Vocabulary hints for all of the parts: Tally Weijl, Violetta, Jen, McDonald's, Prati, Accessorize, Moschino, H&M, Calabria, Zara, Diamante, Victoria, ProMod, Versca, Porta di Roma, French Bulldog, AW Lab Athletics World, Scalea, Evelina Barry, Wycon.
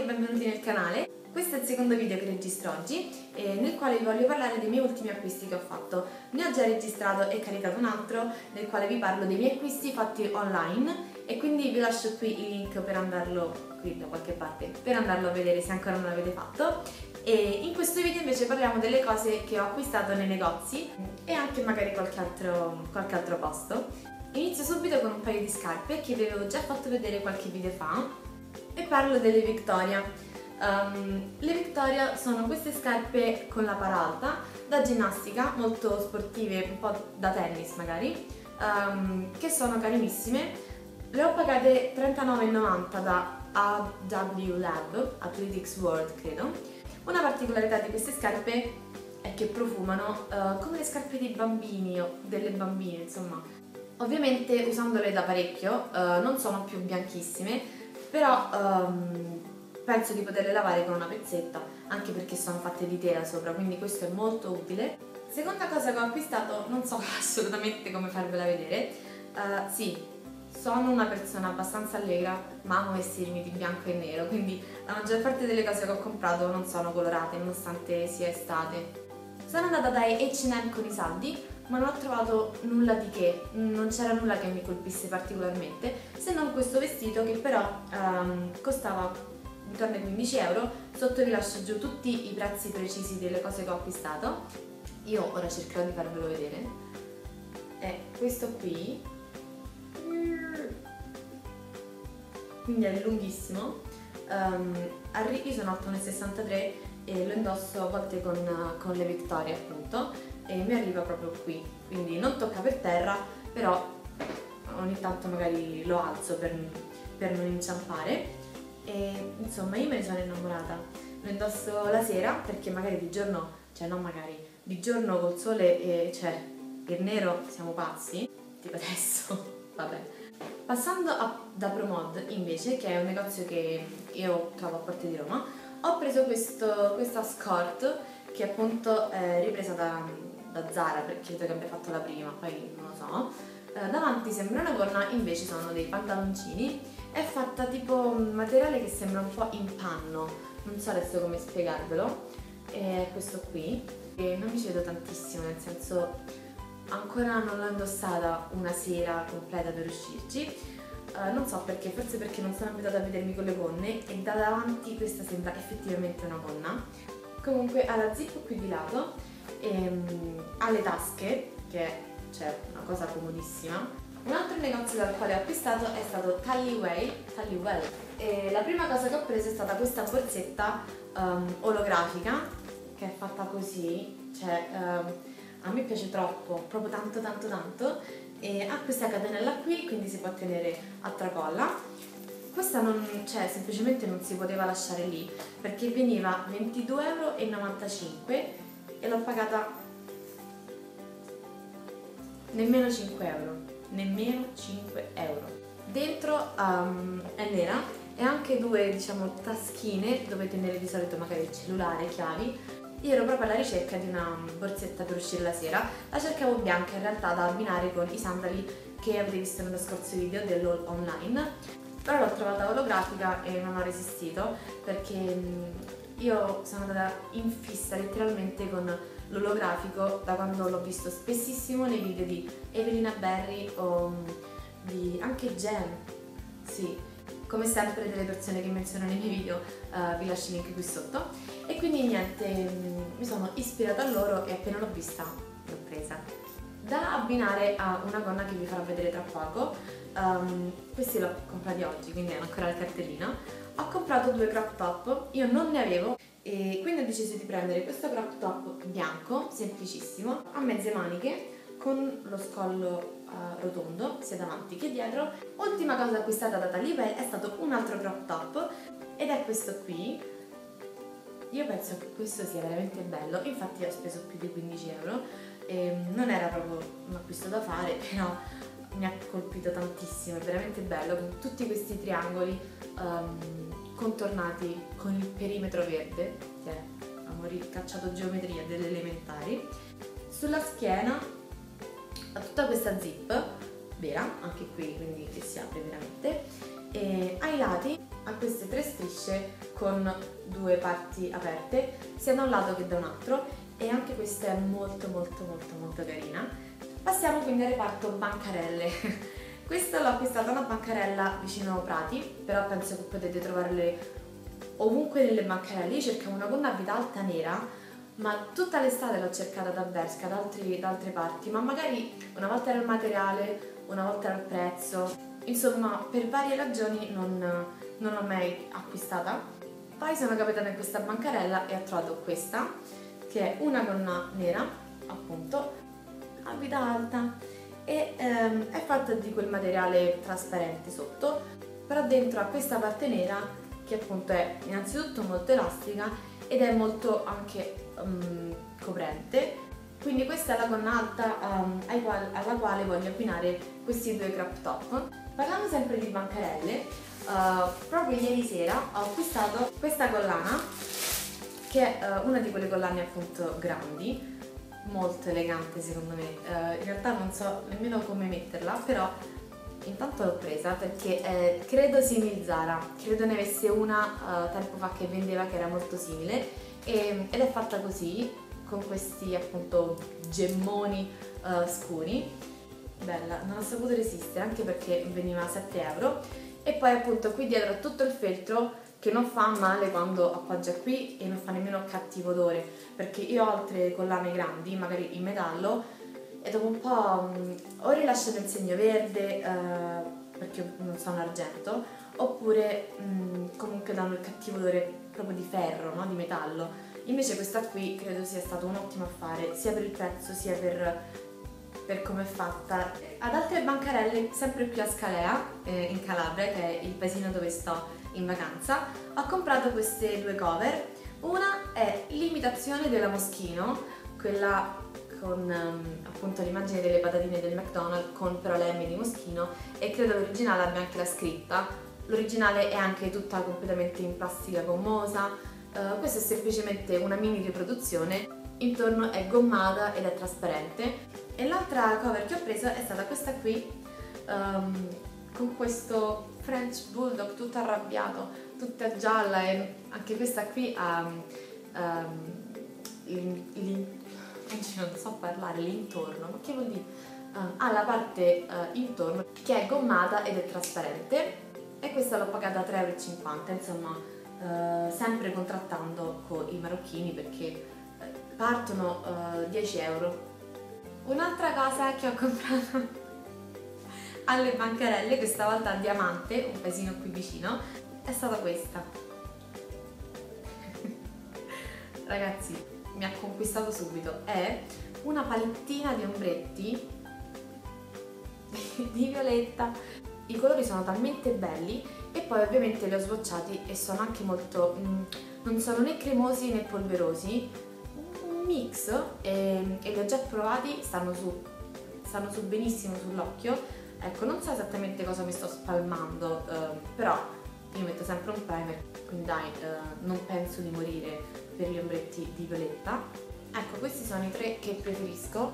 e benvenuti nel canale. Questo è il secondo video che registro oggi, nel quale vi voglio parlare dei miei ultimi acquisti che ho fatto. Ne ho già registrato e caricato un altro nel quale vi parlo dei miei acquisti fatti online, e quindi vi lascio qui il link per andarlo qui da qualche parte, per andarlo a vedere se ancora non l'avete fatto. E in questo video invece parliamo delle cose che ho acquistato nei negozi e anche magari qualche altro posto. Inizio subito con un paio di scarpe che vi avevo già fatto vedere qualche video fa, e parlo delle Victoria. Le Victoria sono queste scarpe con la para alta da ginnastica, molto sportive, un po' da tennis magari, che sono carinissime. Le ho pagate $39,90 da AW Lab Athletics World, credo. Una particolarità di queste scarpe è che profumano come le scarpe dei bambini o delle bambine, insomma. Ovviamente usandole da parecchio non sono più bianchissime, però penso di poterle lavare con una pezzetta, anche perché sono fatte di tela sopra, quindi questo è molto utile. Seconda cosa che ho acquistato, non so assolutamente come farvela vedere. Sì, sono una persona abbastanza allegra, ma amo vestirmi di bianco e nero, quindi la maggior parte delle cose che ho comprato non sono colorate, nonostante sia estate. Sono andata da H&M con i saldi, ma non ho trovato nulla di che, non c'era nulla che mi colpisse particolarmente, se non questo vestito che però costava intorno ai €15, sotto vi lascio giù tutti i prezzi precisi delle cose che ho acquistato. Io ora cercherò di farvelo vedere. È questo qui, quindi è lunghissimo, a righe sono alto 1,63 e lo indosso a volte con le Victoria, appunto, e mi arriva proprio qui, quindi non tocca per terra, però ogni tanto magari lo alzo per non inciampare. E insomma, io me ne sono innamorata. Lo indosso la sera perché magari di giorno, cioè non magari, di giorno col sole e cioè il nero siamo pazzi, tipo adesso. Vabbè. Passando da ProMod invece, che è un negozio che io trovo a Porta di Roma, ho preso questa scorta che appunto è ripresa da Zara, perché credo che abbia fatto la prima, poi non lo so. Davanti sembra una gonna, invece sono dei pantaloncini. È fatta tipo un materiale che sembra un po' in panno, non so adesso come spiegarvelo. È questo qui, e non mi ci vedo tantissimo, nel senso, ancora non l'ho indossata una sera completa per uscirci, non so perché, forse perché non sono abituata a vedermi con le gonne, e da davanti questa sembra effettivamente una gonna. Comunque ha la zip qui di lato, ha le tasche, che è una cosa comodissima. Un altro negozio dal quale ho acquistato è stato Tally Weijl, e la prima cosa che ho preso è stata questa borsetta olografica, che è fatta così, a me piace troppo, proprio tanto tanto tanto, e ha questa catenella qui, quindi si può tenere a tracolla. Questa non, semplicemente non si poteva lasciare lì, perché veniva €22,95 e l'ho pagata nemmeno €5, nemmeno €5. Dentro è nera, e anche due, taschine dove tenere di solito magari il cellulare, chiavi. Io ero proprio alla ricerca di una borsetta per uscire la sera, la cercavo bianca in realtà, da abbinare con i sandali che avete visto nello scorso video dell'haul online, però l'ho trovata olografica e non ho resistito, perché io sono andata in fissa letteralmente con l'olografico da quando l'ho visto spessissimo nei video di Evelina Barry o di anche Jen, sì. Come sempre, delle persone che menziono nei miei video, vi lascio il link qui sotto. E quindi niente, mi sono ispirata a loro e appena l'ho vista l'ho presa. Da abbinare a una gonna che vi farò vedere tra poco, questi l'ho comprati oggi, quindi hanno ancora la cartellina. Ho comprato due crop top, io non ne avevo, e quindi ho deciso di prendere questo crop top bianco, semplicissimo, a mezze maniche, con lo scollo rotondo sia davanti che dietro. Ultima cosa acquistata da Tally Weijl è stato un altro crop top, ed è questo qui. Io penso che questo sia veramente bello, infatti ho speso più di €15, e non era proprio un acquisto da fare, però mi ha colpito tantissimo, è veramente bello, con tutti questi triangoli contornati con il perimetro verde, che abbiamo ricacciato geometria delle elementari. Sulla schiena ha tutta questa zip vera, anche qui, quindi che si apre veramente, e ai lati ha queste tre strisce con due parti aperte sia da un lato che da un altro, e anche questa è molto molto molto molto carina. Passiamo quindi al reparto bancarelle. Questa l'ho acquistata una bancarella vicino a Prati, però penso che potete trovarle ovunque nelle bancarelle. Io cercavo una gonna a vita alta nera, ma tutta l'estate l'ho cercata da Versca, da altre parti, ma magari una volta era il materiale, una volta era il prezzo, insomma per varie ragioni non l'ho mai acquistata. Poi sono capitata in questa bancarella e ho trovato questa, che è una gonna nera, appunto, a vita alta, e è fatta di quel materiale trasparente sotto, però dentro ha questa parte nera che appunto è innanzitutto molto elastica ed è molto anche coprente, quindi questa è la gonna alta alla quale voglio abbinare questi due crop top. Parlando sempre di bancarelle, proprio ieri sera ho acquistato questa collana, che è una di quelle collane appunto grandi, molto elegante secondo me, in realtà non so nemmeno come metterla, però intanto l'ho presa perché credo simile Zara, credo ne avesse una tempo fa che vendeva che era molto simile, ed è fatta così con questi appunto gemmoni scuri, bella, non ho saputo resistere anche perché veniva a 7 euro, e poi appunto qui dietro tutto il feltro che non fa male quando appoggia qui e non fa nemmeno cattivo odore, perché io ho altre collane grandi, magari in metallo, e dopo un po' o rilasciano il segno verde perché non so, un argento, oppure comunque danno il cattivo odore proprio di ferro, no? Di metallo. Invece questa qui credo sia stato un ottimo affare, sia per il prezzo sia per come è fatta. Ad altre bancarelle, sempre qui a Scalea, in Calabria, che è il paesino dove sto in vacanza, ho comprato queste due cover. Una è l'imitazione della Moschino, quella con appunto l'immagine delle patatine del McDonald's con però la M di Moschino, e credo l'originale abbia anche la scritta. L'originale è anche tutta completamente in plastica gommosa, questa è semplicemente una mini riproduzione, intorno è gommata ed è trasparente. E l'altra cover che ho preso è stata questa qui, con questo French Bulldog tutto arrabbiato, tutta gialla, e anche questa qui ha non so parlare, l'intorno, ma che vuol dire? Ha la parte intorno che è gommata ed è trasparente, e questa l'ho pagata 3,50 €, insomma sempre contrattando con i marocchini perché partono 10 euro. Un'altra cosa che ho comprato alle bancarelle, questa volta a Diamante, un paesino qui vicino, è stata questa. Ragazzi, mi ha conquistato subito, è una palettina di ombretti di violetta, i colori sono talmente belli, e poi ovviamente li ho sbocciati e sono anche molto, non sono né cremosi né polverosi, un mix, e li ho già provati, stanno su benissimo sull'occhio. Ecco, non so esattamente cosa mi sto spalmando, però io metto sempre un primer, quindi dai, non penso di morire per gli ombretti di violetta. Ecco, questi sono i tre che preferisco,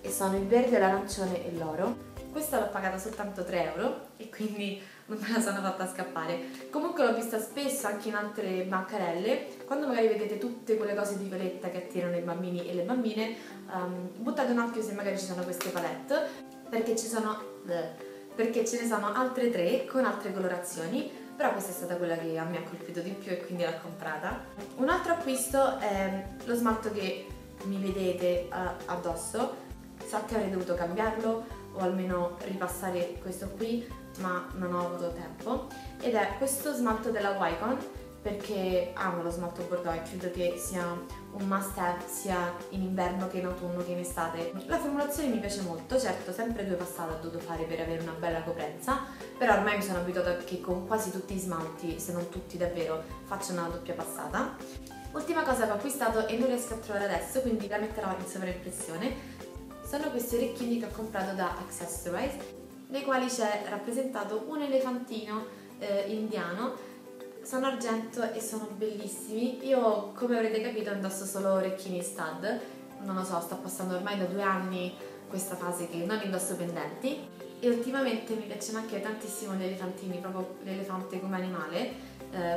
e sono il verde, l'arancione e l'oro. Questa l'ho pagata soltanto 3 euro, e quindi non me la sono fatta scappare. Comunque l'ho vista spesso anche in altre bancarelle, quando magari vedete tutte quelle cose di violetta che attirano i bambini e le bambine, buttate un occhio se magari ci sono queste palette, perché ce ne sono altre tre con altre colorazioni, però questa è stata quella che mi ha colpito di più e quindi l'ho comprata. Un altro acquisto è lo smalto che mi vedete addosso. So che avrei dovuto cambiarlo o almeno ripassare questo qui, ma non ho avuto tempo, ed è questo smalto della Wycon, perché amo lo smalto bordeaux e credo che sia un must have sia in inverno che in autunno che in estate. La formulazione mi piace molto, certo sempre due passate ho dovuto fare per avere una bella coprenza, però ormai mi sono abituata che con quasi tutti i smalti, se non tutti davvero, faccio una doppia passata. Ultima cosa che ho acquistato e non riesco a trovare adesso, quindi la metterò in sovraimpressione, sono questi orecchini che ho comprato da Accessorize, nei quali c'è rappresentato un elefantino indiano. Sono argento e sono bellissimi. Io, come avrete capito, indosso solo orecchini stud, non lo so, sto passando ormai da 2 anni questa fase che non indosso pendenti, e ultimamente mi piacciono anche tantissimo gli elefantini, proprio l'elefante come animale,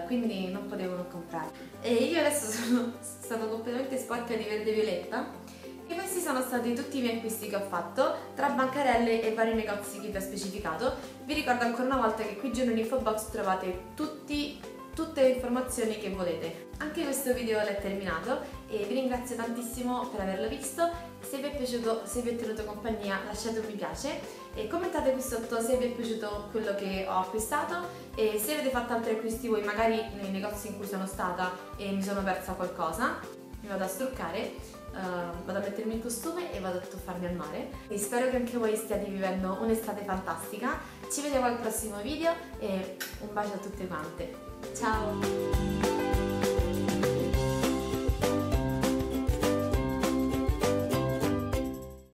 quindi non potevo non comprare. E io adesso sono stata completamente sporca di verde e violetta, e questi sono stati tutti i miei acquisti che ho fatto tra bancarelle e vari negozi che vi ho specificato. Vi ricordo ancora una volta che qui giù nell'info box trovate tutte le informazioni che volete. Anche questo video l'ho terminato e vi ringrazio tantissimo per averlo visto. Se vi è piaciuto, se vi ho tenuto compagnia, lasciate un mi piace e commentate qui sotto se vi è piaciuto quello che ho acquistato e se avete fatto altri acquisti voi, magari nei negozi in cui sono stata e mi sono persa qualcosa. Mi vado a struccare, vado a mettermi in costume e vado a tuffarmi al mare. E spero che anche voi stiate vivendo un'estate fantastica. Ci vediamo al prossimo video e un bacio a tutte quante. Ciao!